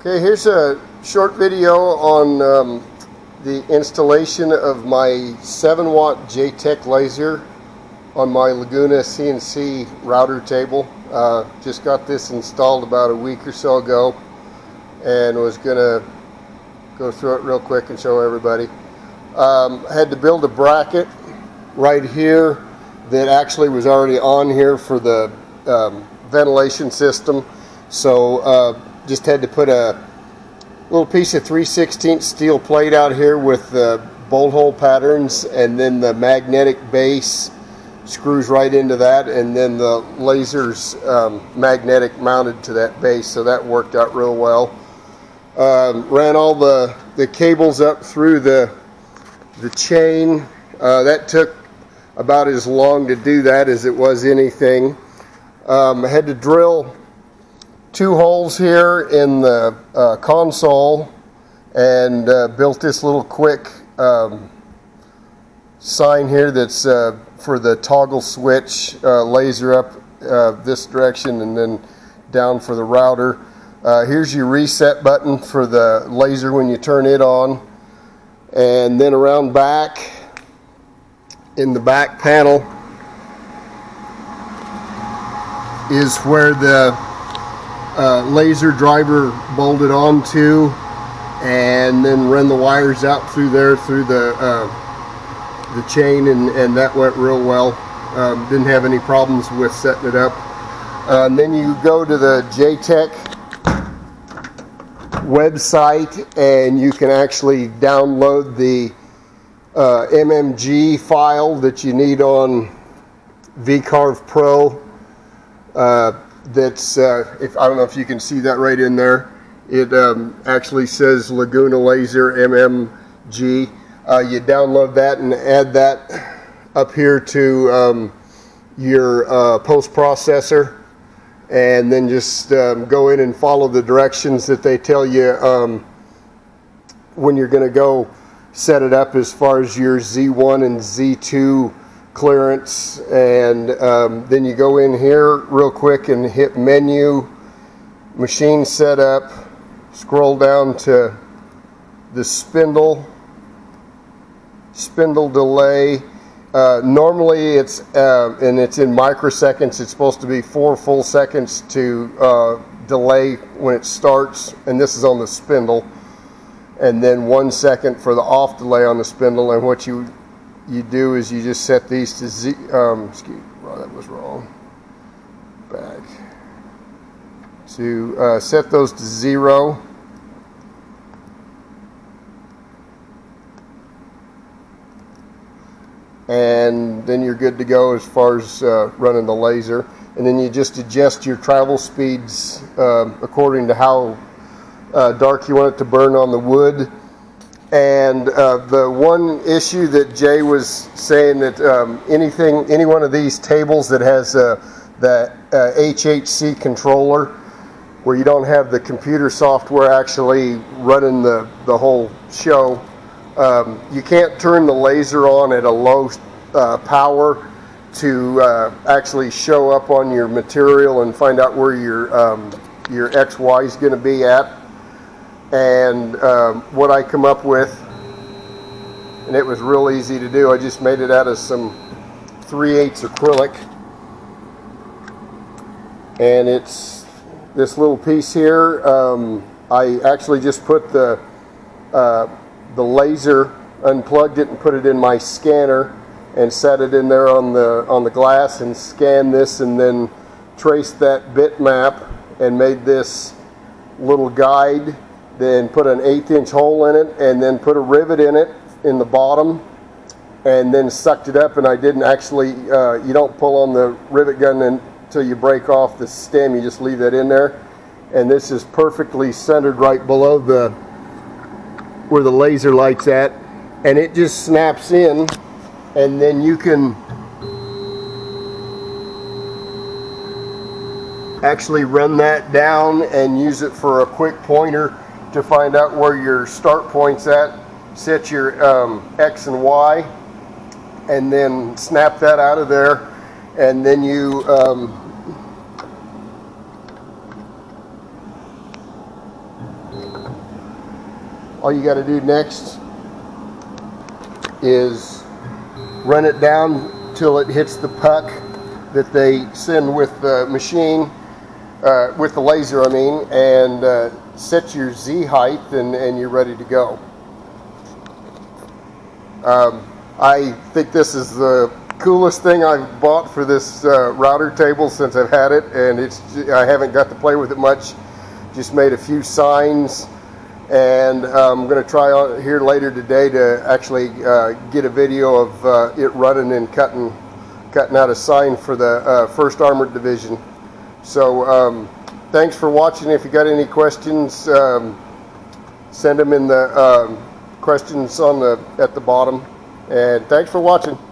Okay, here's a short video on the installation of my 7-watt JTech laser on my Laguna CNC router table. Just got this installed about a week or so ago and was gonna go through it real quick and show everybody. Had to build a bracket right here that actually was already on here for the ventilation system, so just had to put a little piece of 3/16 steel plate out here with the bolt hole patterns, and then the magnetic base screws right into that, and then the laser's magnetic mounted to that base, so that worked out real well. Ran all the cables up through the chain. That took about as long to do that as it was anything. I had to drill two holes here in the console and built this little quick sign here that's for the toggle switch, laser up this direction and then down for the router. Here's your reset button for the laser when you turn it on, and then around back in the back panel is where the laser driver bolted onto, and then run the wires out through there through the chain, and that went real well. Didn't have any problems with setting it up. And then you go to the JTech website and you can actually download the MMG file that you need on VCarve Pro. That's I don't know if you can see that right in there. It actually says Laguna Laser MMG. You download that and add that up here to your post processor, and then just go in and follow the directions that they tell you when you're going to go set it up as far as your Z1 and Z2 clearance, and then you go in here real quick and hit menu, machine setup, scroll down to the spindle delay. Normally it's and it's in microseconds, it's supposed to be 4 full seconds to delay when it starts, and this is on the spindle, and then 1 second for the off delay on the spindle. And what you do is you just set these to Z. Excuse me, well, that was wrong. Back to set those to 0. And then you're good to go as far as running the laser. And then you just adjust your travel speeds according to how dark you want it to burn on the wood. And the one issue that Jay was saying, that any one of these tables that has the HHC controller, where you don't have the computer software actually running the whole show, you can't turn the laser on at a low power to actually show up on your material and find out where your XY is going to be at. And what I come up with, and it was real easy to do, I just made it out of some 3/8 acrylic, and it's this little piece here. I actually just put the laser, unplugged it and put it in my scanner and set it in there on the glass and scanned this, and then traced that bitmap and made this little guide. Then put an 1/8 inch hole in it, and then put a rivet in it in the bottom, and then sucked it up. And I didn't actually, you don't pull on the rivet gun until you break off the stem, you just leave that in there. And this is perfectly centered right below where the laser light's at, and it just snaps in. And then you can actually run that down and use it for a quick pointer to find out where your start point's at, set your X and Y, and then snap that out of there. And then you All you got to do next is run it down till it hits the puck that they send with the machine, with the laser, I mean, and set your Z height, and you're ready to go. I think this is the coolest thing I've bought for this router table since I've had it, and I haven't got to play with it much. Just made a few signs, and I'm going to try on here later today to actually get a video of it running and cutting out a sign for the 1st Armored Division. So thanks for watching. If you got any questions, send them in the questions at the bottom. And thanks for watching.